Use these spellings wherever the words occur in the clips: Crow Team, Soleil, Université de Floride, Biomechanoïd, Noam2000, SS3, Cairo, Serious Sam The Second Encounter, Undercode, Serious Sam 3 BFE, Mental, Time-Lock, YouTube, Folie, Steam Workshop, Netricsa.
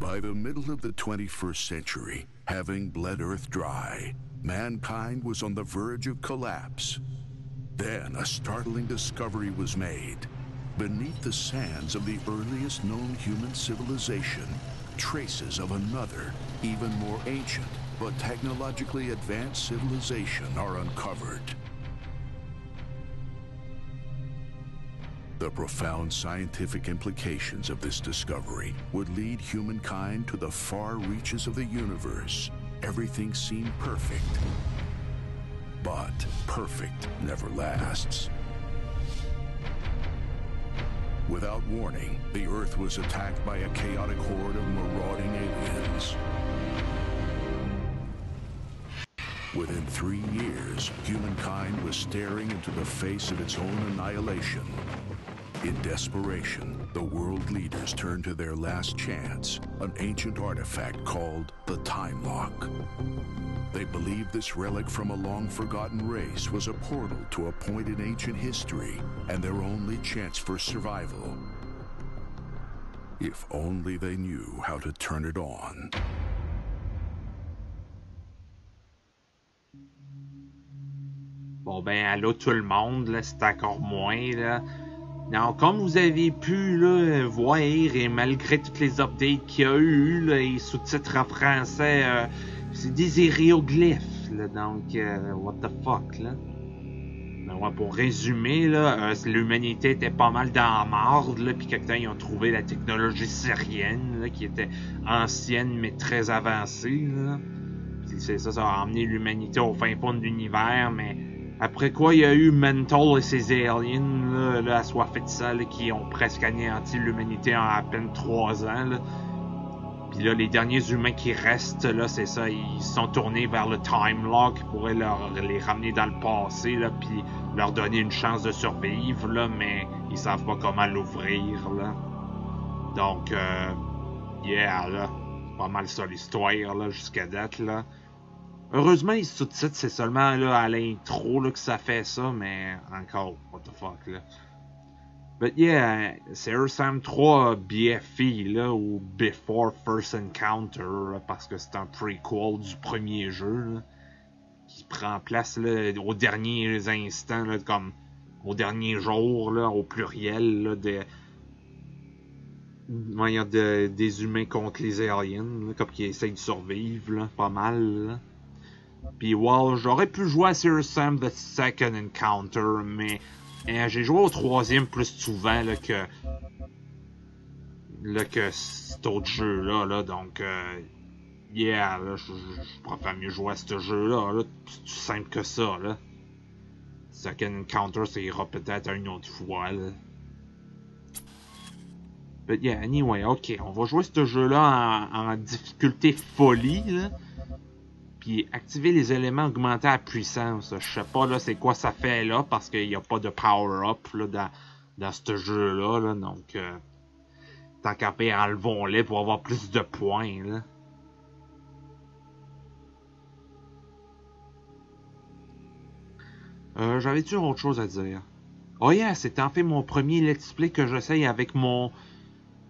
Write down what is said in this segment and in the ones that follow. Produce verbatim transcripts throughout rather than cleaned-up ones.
By the middle of the twenty-first century, having bled Earth dry, mankind was on the verge of collapse. Then a startling discovery was made. Beneath the sands of the earliest known human civilization, traces of another, even more ancient, but technologically advanced civilization are uncovered. The profound scientific implications of this discovery would lead humankind to the far reaches of the universe. Everything seemed perfect, but perfect never lasts. Without warning, the Earth was attacked by a chaotic horde of marauding aliens. Within three years, humankind was staring into the face of its own annihilation. In desperation, the world leaders turned to their last chance, an ancient artifact called the Time-Lock. They believed this relic from a long-forgotten race was a portal to a point in ancient history and their only chance for survival. If only they knew how to turn it on. Bon ben, allô tout le monde, là, c'est encore moins, là. Non, comme vous avez pu là, voir, et malgré toutes les updates qu'il y a eu, là, les sous-titres en français, euh, c'est des hiéroglyphes, là, donc, euh, what the fuck, là. Ben, ouais, pour résumer, là, euh, l'humanité était pas mal dans la marde, là, puis quelqu'un, ils ont trouvé la technologie syrienne, là, qui était ancienne, mais très avancée, là. C'est ça, ça a emmené l'humanité au fin fond de l'univers, mais après quoi il y a eu Mental et ses aliens, là, là, assoiffés de ça, là, qui ont presque anéanti l'humanité en à peine trois ans, là. Puis là, les derniers humains qui restent, là, c'est ça, ils sont tournés vers le Time-Lock qui pourrait leur, les ramener dans le passé, là, puis leur donner une chance de survivre, là, mais ils savent pas comment l'ouvrir, là. Donc, euh, yeah, là, pas mal ça l'histoire, là, jusqu'à date, là. Heureusement, les sous-titres, c'est seulement là, à l'intro que ça fait ça, mais encore, what the fuck, là. But yeah, Serious Sam trois B F E, là, ou Before First Encounter, là, parce que c'est un prequel du premier jeu, là, qui prend place là, aux derniers instants, là, comme aux derniers jours, là, au pluriel, là, des... manière de, des humains contre les aliens, là, comme qui essayent de survivre, là, pas mal, là. Puis wow, j'aurais pu jouer à Serious Sam The Second Encounter, mais hein, j'ai joué au troisième plus souvent là, que là, que cet autre jeu-là, là, donc euh, yeah, là, je, je, je préfère mieux jouer à ce jeu-là, là, c'est tout simple que ça, là. Second Encounter, ça ira peut-être une autre fois, là. But yeah, anyway, ok, on va jouer ce jeu-là en, en difficulté folie, là. Puis activer les éléments augmentés à puissance. Je sais pas là c'est quoi ça fait là parce qu'il n'y a pas de power-up dans, dans ce jeu-là. Là, donc euh, tant qu'à payer, enlevons-les pour avoir plus de points. Là. Euh, J'avais-tu autre chose à dire? Oh yeah, c'est en fait mon premier let's play que j'essaye avec mon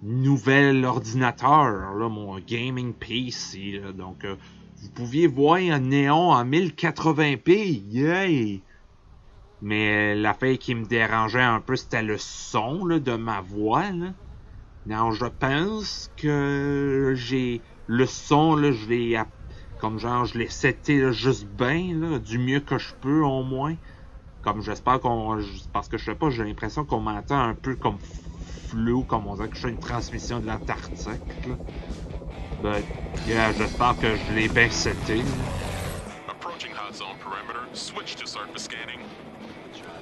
nouvel ordinateur, là, mon gaming P C. Là, donc euh, vous pouviez voir un néon en mille quatre-vingts p, yay! Mais l'affaire qui me dérangeait un peu, c'était le son là, de ma voix. Là. Non, je pense que j'ai le son, là, je l'ai, comme genre, je l'ai seté là, juste bien, du mieux que je peux au moins. Comme j'espère qu'on, parce que je sais pas, j'ai l'impression qu'on m'entend un peu comme flou, comme on dirait que je fais une transmission de l'Antarctique. But yeah, j'espère que je l'ai bien seté. Approaching hot zone perimeter, switch to surface scanning.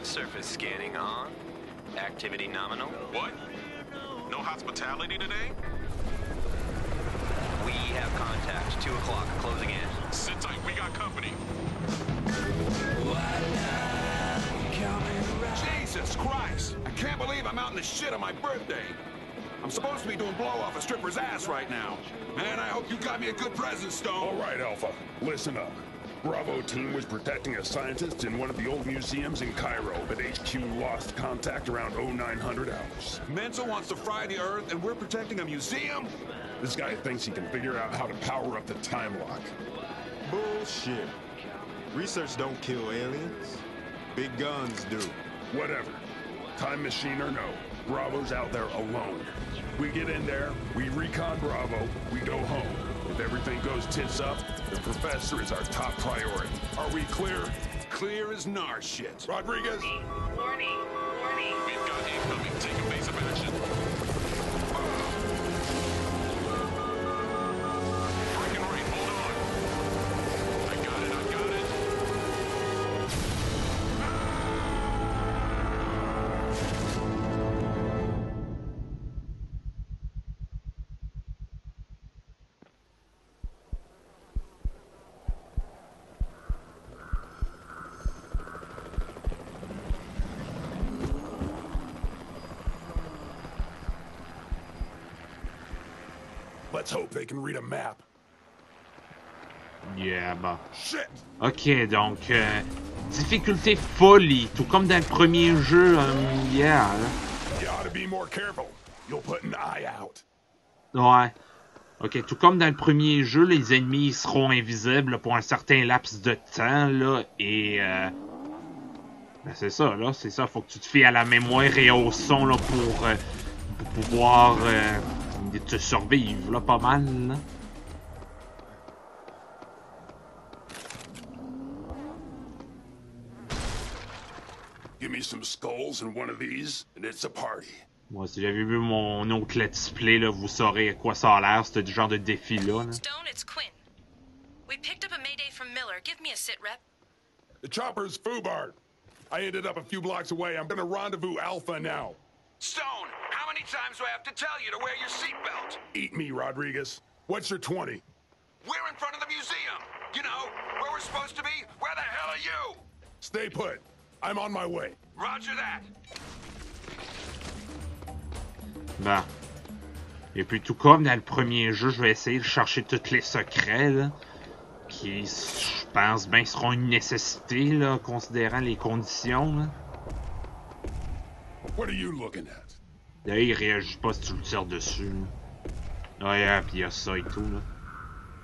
Surface scanning on. Activity nominal. What? No hospitality today? We have contact. Two o'clock, closing in. Sit tight, we got company. Jesus Christ! I can't believe I'm out in the shit on my birthday. I'm supposed to be doing blow off a stripper's ass right now. Man, I hope you got me a good present, Stone. All right, Alpha. Listen up. Bravo team was protecting a scientist in one of the old museums in Cairo, but H Q lost contact around oh nine hundred hours. Mental wants to fry the Earth, and we're protecting a museum? This guy thinks he can figure out how to power up the time-lock. Bullshit. Research don't kill aliens. Big guns do. Whatever. Time machine or no, Bravo's out there alone. We get in there, we recon Bravo, we go home. If everything goes tits up, the professor is our top priority. Are we clear? Clear as nar shit. Rodriguez? Warning, warning, warning. We've got incoming. Take evasive action. Let's hope they can read a map. Yeah, bah. Ok, donc, euh, difficulté folie, tout comme dans le premier jeu, um, yeah. Ouais. Ok, tout comme dans le premier jeu, les ennemis seront invisibles pour un certain laps de temps, là, et... Euh, ben c'est ça, là, c'est ça, faut que tu te fies à la mémoire et au son, là, pour, euh, pour pouvoir... Euh, de te survivre, là, pas mal, là. Give me some skulls and one of these, and it's a party. Moi, si j'avais vu mon autre let's play, là, vous saurez à quoi ça a l'air, ce genre de défi-là. Là. Stone, it's Quinn. We picked up a mayday from Miller. Give me a sit rep. The chopper's Fubart. I ended up a few blocks away. I'm gonna rendezvous Alpha now. Stone! How many times do I have to tell you to wear your seatbelt? Eat me, Rodriguez. What's your twenty? We're in front of the museum. You know, where we're supposed to be. Where the hell are you? Stay put. I'm on my way. Roger that. Bah. Et puis tout comme dans le premier jeu, je vais essayer de chercher tous les secrets, là, qui, je pense, ben, seront une nécessité, là, considérant les conditions, là. What are you looking at? Là, il réagit pas si tu le tires dessus. Là. Ouais, hein, pis y'a ça et tout, là.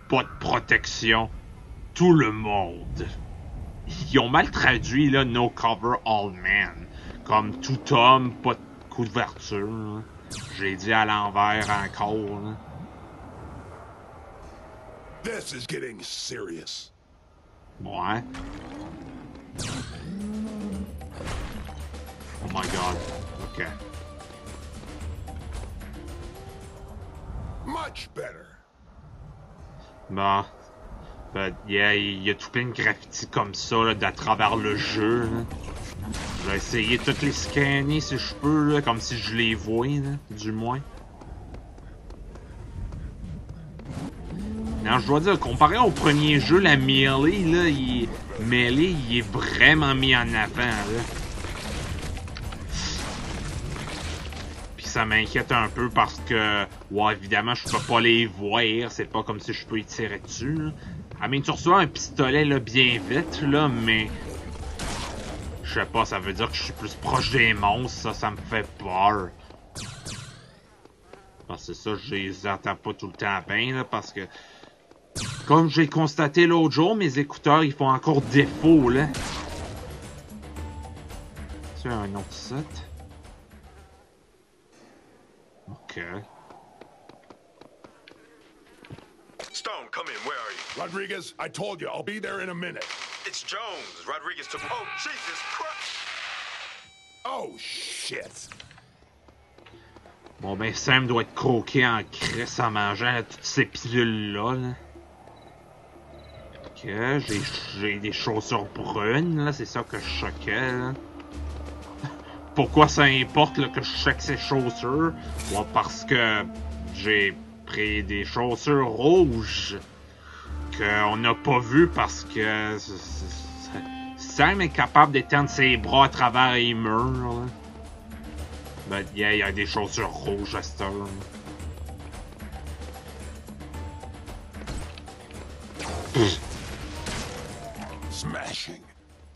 Pas de protection. Tout le monde. Ils ont mal traduit, là, no cover all men. Comme tout homme, pas de couverture. J'ai dit à l'envers encore, là. This is getting serious. Ouais. Oh my god. Ok. Much better. Bon. Ben, il y, y a tout plein de graffitis comme ça, là, d'à travers le jeu, là. Je vais essayer de toutes les scanner si je peux, là, comme si je les vois, là, du moins. Non, je dois dire, comparé au premier jeu, la melee, là, il Melee, il est vraiment mis en avant, là. Ça m'inquiète un peu parce que, ouais, évidemment, je peux pas les voir, c'est pas comme si je peux y tirer dessus, là. Ah, mais tu reçois un pistolet, là, bien vite, là, mais... Je sais pas, ça veut dire que je suis plus proche des monstres, ça, ça me fait peur. Parce que ça, je les entends pas tout le temps bien, là, parce que... Comme j'ai constaté l'autre jour, mes écouteurs, ils font encore défaut, là. C'est un autre set. Okay. Stone, come in. Where are you? Rodriguez, I told you, I'll be there in a minute. It's Jones. Rodriguez took... Oh, Jesus Christ! Oh, shit! Bon, ben, Sam doit être croqué en crisse en mangeant, là, toutes ces pilules-là, là. Ok, j'ai des chaussures brunes, là, c'est ça que je choquais, là. Pourquoi ça importe, là, que je check ces chaussures? Ouais, parce que j'ai pris des chaussures rouges qu'on n'a pas vues parce que Sam est capable d'étendre ses bras à travers les murs. Ben, yeah, il y a des chaussures rouges à cette heure. Smashing.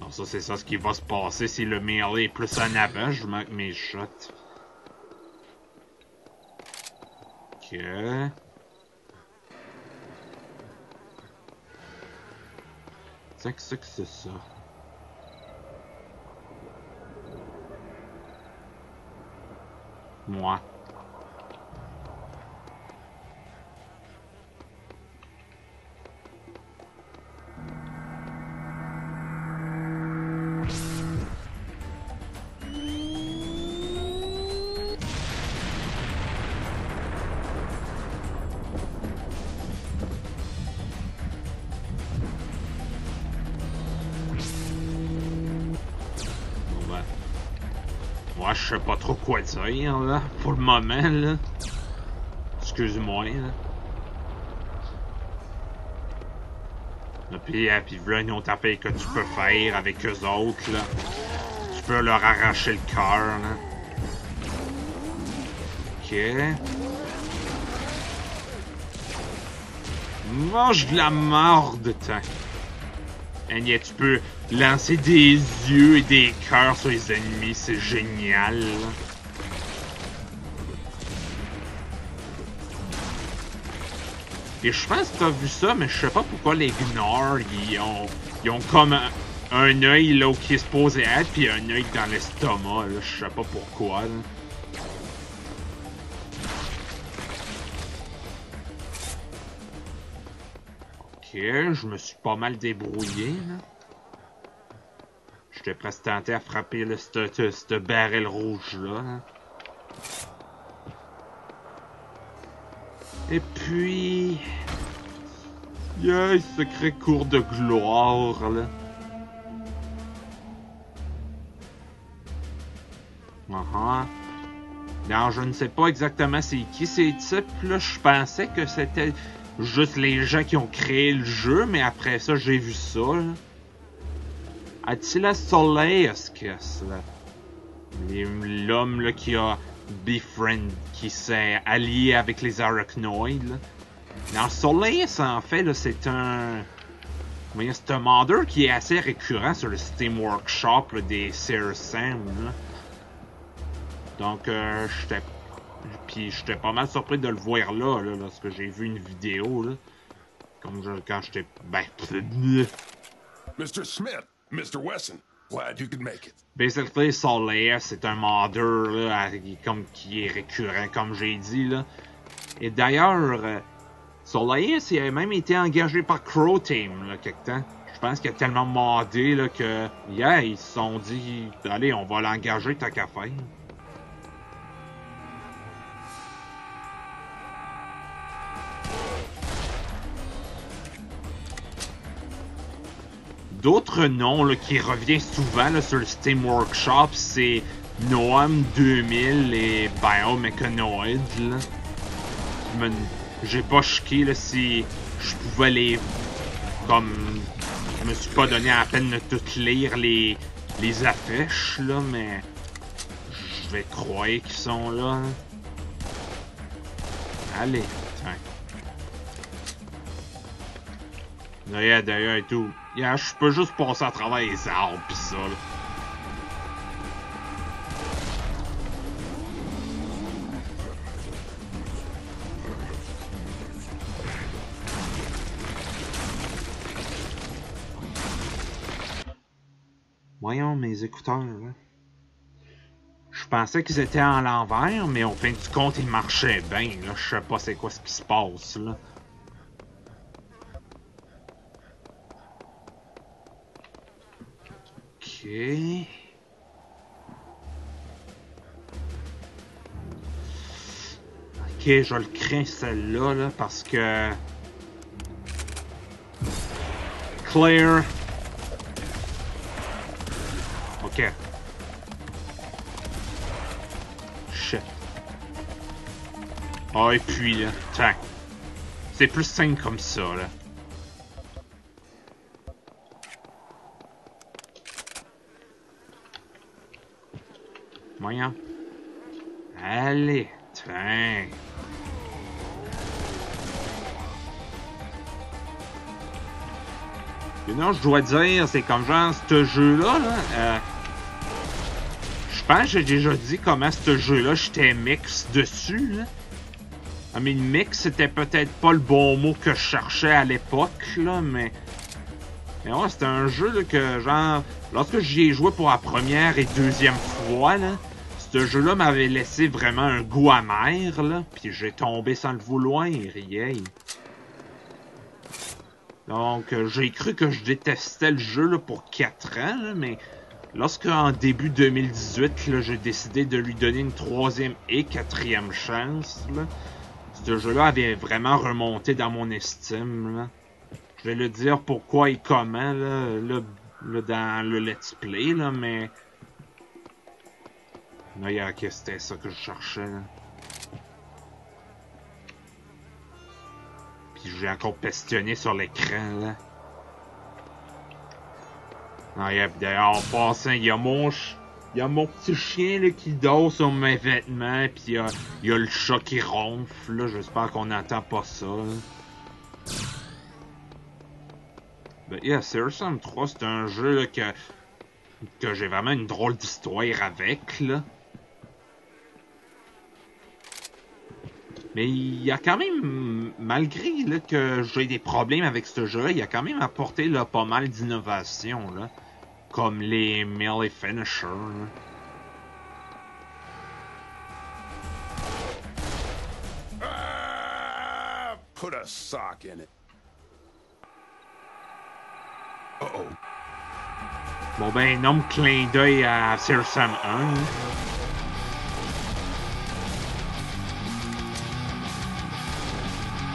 Non, ça, c'est ça ce qui va se passer si le melee est plus en avant. Je manque mes shots. Ok. C'est que c'est ça. Moi. Je sais pas trop quoi dire là, pour le moment là. Excuse-moi là. Puis, hein, puis voilà une autre affaire que tu peux faire avec eux autres là. Tu peux leur arracher le cœur là. Ok. Mange de la merde, tiens. Et tu peux lancer des yeux et des cœurs sur les ennemis, c'est génial. Et je pense que t'as vu ça, mais je sais pas pourquoi les gnards, ils ont, ils ont comme un, un œil là qui est supposé être, puis un œil dans l'estomac, là, je sais pas pourquoi. Là. Je me suis pas mal débrouillé. J'étais presque tenté à frapper le, cette, cette barrel rouge-là. Là. Et puis... Yeah, secret cours de gloire, là. Uh-huh. Non, je ne sais pas exactement c'est qui ces types-là. Je pensais que c'était... juste les gens qui ont créé le jeu, mais après ça, j'ai vu ça. A-t-il la Soleil, ce que c'est l'homme qui a befriend, qui s'est allié avec les arachnoïdes. Dans Soleil, en fait, c'est un... c'est un modder qui est assez récurrent sur le Steam Workshop là, des Serious Sam. Là. Donc, euh, j'étais... Puis j'étais pas mal surpris de le voir là, là parce que j'ai vu une vidéo là. Comme je, quand j'étais ben Mister Smith, Mister Wesson, glad you could make it. Basically, Soleil, c'est un modder là, comme qui est récurrent comme j'ai dit là. Et d'ailleurs, euh, Soleil, il a même été engagé par Crow Team là quelque temps. Je pense qu'il a tellement modé là que yeah, ils se sont dit allez, on va l'engager tant qu'à faire. D'autres noms là, qui revient souvent là, sur le Steam Workshop, c'est Noam deux mille et Biomechanoïd. Me... J'ai pas chiqué là, si je pouvais les... Comme... Je me suis pas donné à la peine de toutes lire les, les affiches, là, mais... Je vais croire qu'ils sont là. Hein. Allez, tiens. D'ailleurs, d'ailleurs et tout. Yeah, je peux juste passer à travers les arbres pis ça là. Voyons mes écouteurs hein. Je pensais qu'ils étaient à l'envers, mais au fin du compte ils marchaient bien là. Je sais pas c'est quoi ce qui se passe là. Okay. Ok, je le crains celle-là là, parce que... Clear. Ok. Shit. Ah oh, et puis là, tac. C'est plus simple comme ça là. Moyen. Allez, tiens. Et non, je dois dire, c'est comme genre, ce jeu-là, là, euh, je pense que j'ai déjà dit comment ce jeu-là, j'étais mix dessus, là. I mean, mix, c'était peut-être pas le bon mot que je cherchais à l'époque, là, mais... Mais ouais, c'était un jeu là, que, genre, lorsque j'y ai joué pour la première et deuxième fois, là, ce jeu-là m'avait laissé vraiment un goût amer, là. Puis j'ai tombé sans le vouloir, yeah. Donc, euh, j'ai cru que je détestais le jeu là, pour quatre ans, là, mais lorsqu'en début deux mille dix-huit, j'ai décidé de lui donner une troisième et quatrième chance, là, ce jeu-là avait vraiment remonté dans mon estime, là. Je vais le dire pourquoi et comment là, là, là dans le let's play là, mais d'ailleurs que c'était ça que je cherchais là. Puis j'ai encore pestionné sur l'écran là. D'ailleurs en passant, il y a mon il y a mon petit chien là, qui dort sur mes vêtements, puis il y a, il y a le chat qui ronfle là. J'espère qu'on n'entend pas ça là. Ben, yeah, Serious Sam trois, c'est un jeu là, que, que j'ai vraiment une drôle d'histoire avec, là. Mais il y a quand même, malgré là, que j'ai des problèmes avec ce jeu-là, il a quand même apporté là, pas mal d'innovations, là. Comme les melee finishers, là. Ah, put a sock in it. Uh oh. Bon ben, énorme clin d'œil à Serious Sam un. Hein?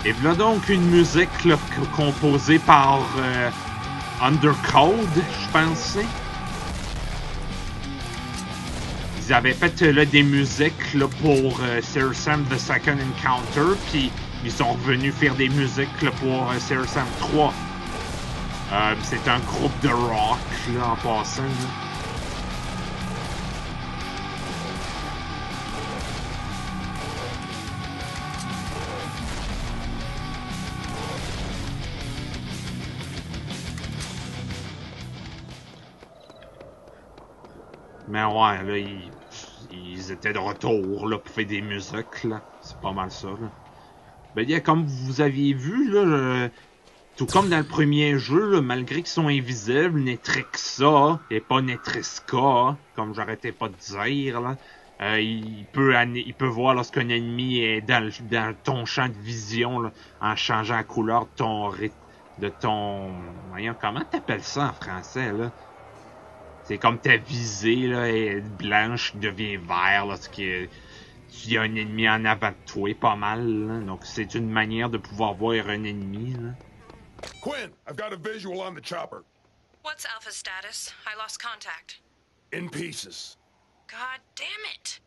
Et voilà donc une musique là, composée par euh, Undercode, je pensais. Ils avaient fait là, des musiques là, pour euh, Serious Sam The Second Encounter, puis ils sont revenus faire des musiques là, pour euh, Serious Sam trois. Euh, c'est un groupe de rock, là, en passant, là. Mais ouais, là, ils, ils étaient de retour, là, pour faire des musiques, là. C'est pas mal ça, là. Ben, bien, comme vous aviez vu, là... Je... Tout comme dans le premier jeu, là, malgré qu'ils sont invisibles, Netricsa, et pas Netricsa, comme j'arrêtais pas de dire, là, euh, il, peut il peut voir lorsqu'un ennemi est dans, le, dans ton champ de vision, là, en changeant la couleur de ton... de ton... Voyons, comment t'appelles ça en français, là? C'est comme ta visée, là, est blanche, devient vert, là, ce qui est... Il y a un ennemi en avant de toi, pas mal, là, donc c'est une manière de pouvoir voir un ennemi, là. Quinn, I've got a visual on the chopper. What's Alpha's status? I lost contact. In pieces. God damn it.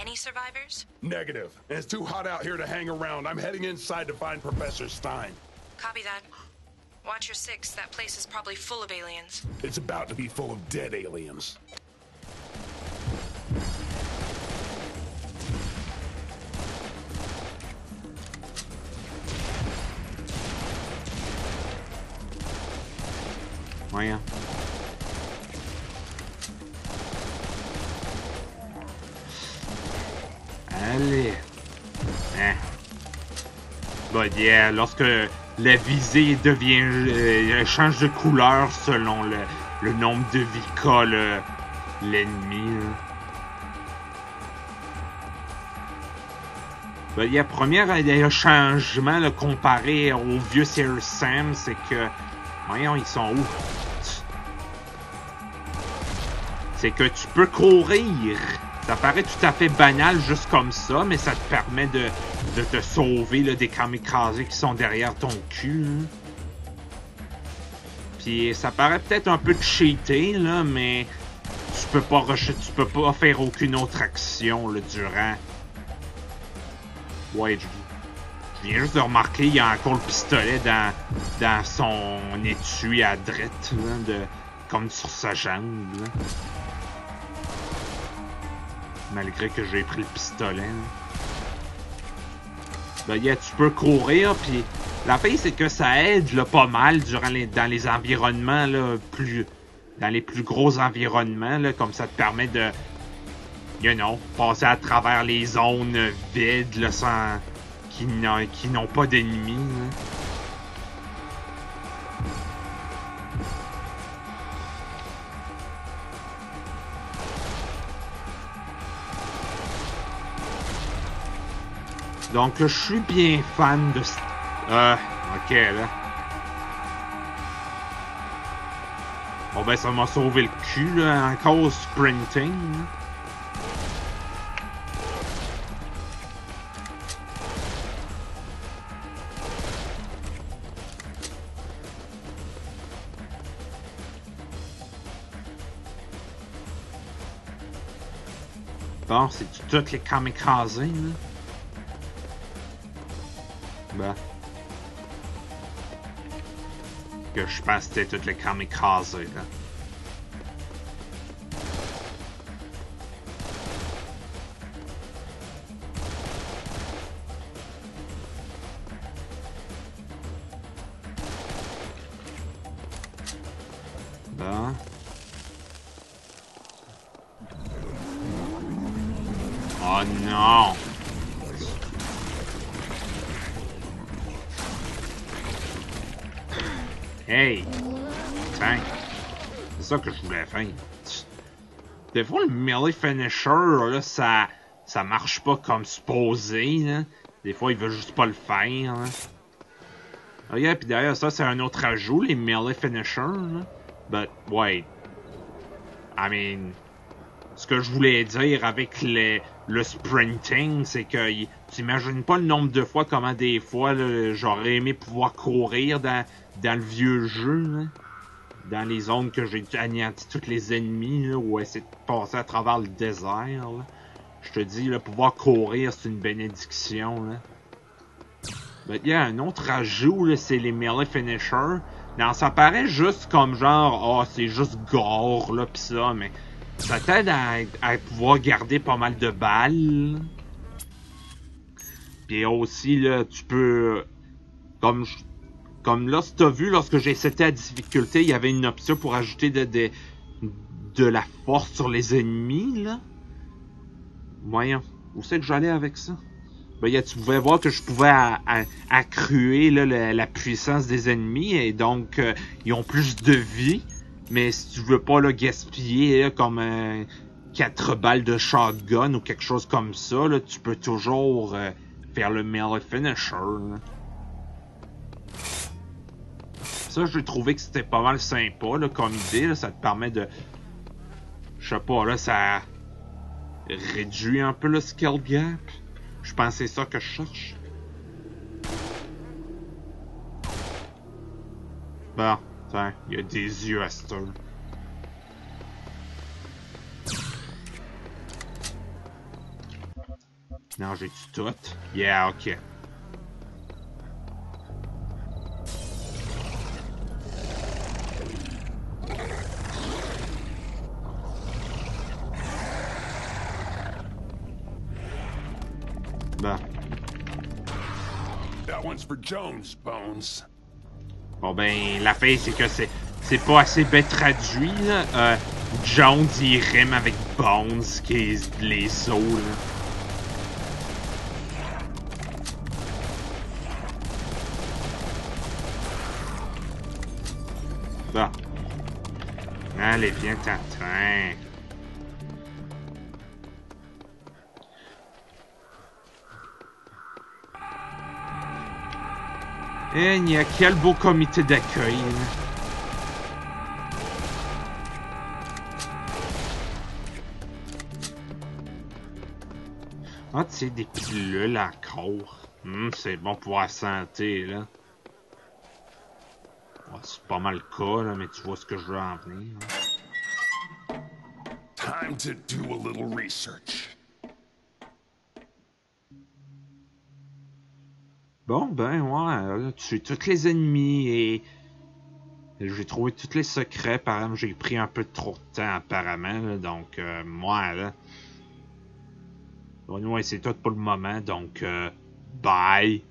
Any survivors? Negative. It's too hot out here to hang around. I'm heading inside to find Professor Stein. Copy that. Watch your six. That place is probably full of aliens. It's about to be full of dead aliens. Rien. Allez. Hein. Bon, yeah, lorsque la visée devient euh, change de couleur selon le, le nombre de vies qu'a l'ennemi. Le, ben, yeah, premier euh, changement là, comparé au vieux Serious Sam, c'est que voyons, ils sont où? C'est que tu peux courir. Ça paraît tout à fait banal juste comme ça, mais ça te permet de, de te sauver là, des kamikazes qui sont derrière ton cul. Puis ça paraît peut-être un peu cheaté, là, mais tu peux pas rusher, tu peux pas faire aucune autre action là, durant. Ouais, je... Je viens juste de remarquer, il y a encore le pistolet dans, dans son étui à droite, là, de, comme sur sa jambe, là. Malgré que j'ai pris le pistolet, là. Ben, yeah, tu peux courir, puis la paix, c'est que ça aide, là, pas mal, durant les, dans les environnements, là, plus... Dans les plus gros environnements, là, comme ça te permet de, you know, passer à travers les zones vides, là, sans... qui n'ont pas d'ennemis. Donc je suis bien fan de... Euh... Ok, là. Bon ben ça m'a sauvé le cul, là, encore sprinting. Bon, c'est toutes les kamikazes, là. Ben. Que je pense que c'était toutes les kamikazes, là. Des fois, le melee finisher, là, ça, ça marche pas comme supposé, là. Des fois, il veut juste pas le faire, là. Regarde, puis derrière ça, c'est un autre ajout, les melee finishers, là. But, wait. I mean... Ce que je voulais dire avec les, le sprinting, c'est que... T'imagines pas le nombre de fois, comment des fois, j'aurais aimé pouvoir courir dans, dans le vieux jeu, là. Dans les zones que j'ai anéanti tous les ennemis, là, ou essayer de passer à travers le désert, là. Je te dis, là, pouvoir courir, c'est une bénédiction, là. Mais il y a un autre ajout, là, c'est les melee finishers. Non, ça paraît juste comme genre, ah, oh, c'est juste gore, là, pis ça, mais... Ça t'aide à, à pouvoir garder pas mal de balles, là. Pis aussi, là, tu peux... Comme... Je... Comme là, si t'as vu, lorsque j'ai accepté la difficulté, il y avait une option pour ajouter de, de, de la force sur les ennemis, là. Voyons, où c'est que j'allais avec ça? Ben, y a, tu pouvais voir que je pouvais accruer la, la puissance des ennemis, et donc, euh, ils ont plus de vie. Mais si tu veux pas, là, gaspiller, là, comme euh, quatre balles de shotgun ou quelque chose comme ça, là, tu peux toujours euh, faire le melee finisher, là. Ça, j'ai trouvé que c'était pas mal sympa, là, comme idée, là. Ça te permet de... Je sais pas, là, ça... Réduit un peu le skill gap. Je pense que c'est ça que je cherche. Bon, tiens, il y a des yeux à ce tour. Non, j'ai du tout. Yeah, ok. Jones, Bones. Bon ben, la fin c'est que c'est c'est pas assez bien traduit, là. Euh, Jones, il rime avec Bones, qui est les sauts, là. Bon. Allez, viens t'atteindre. Et il y a quel beau comité d'accueil. Ah, tu sais, des pilules encore. Hum, c'est bon pour la santé, là. Oh, c'est pas mal le cas, là, mais tu vois ce que je veux en venir. Hein. Time to do a little research. Bon, ben, ouais, tu tues tous les ennemis et... J'ai trouvé tous les secrets, par exemple, j'ai pris un peu trop de temps, apparemment, là, donc, euh, moi, là... Bon, ouais, c'est tout pour le moment, donc, euh, bye!